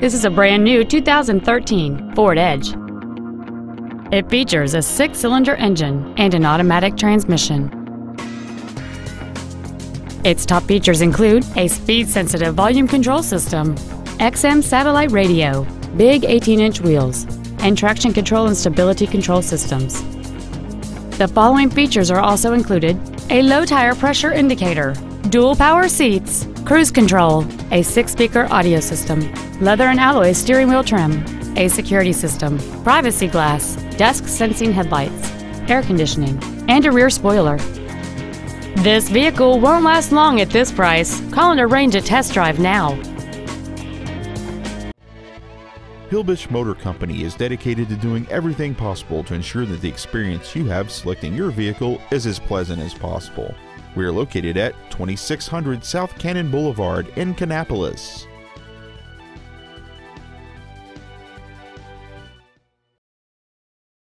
This is a brand new 2013 Ford Edge. It features a 6-cylinder engine and an automatic transmission. Its top features include a speed-sensitive volume control system, XM satellite radio, big 18-inch wheels, and traction control and stability control systems. The following features are also included: a low tire pressure indicator, dual power seats, cruise control, a 6-speaker audio system, leather and alloy steering wheel trim, a security system, privacy glass, dusk sensing headlights, air conditioning, and a rear spoiler. This vehicle won't last long at this price. Call and arrange a test drive now. Hilbish Motor Company is dedicated to doing everything possible to ensure that the experience you have selecting your vehicle is as pleasant as possible. We are located at 2600 South Cannon Boulevard in Kannapolis.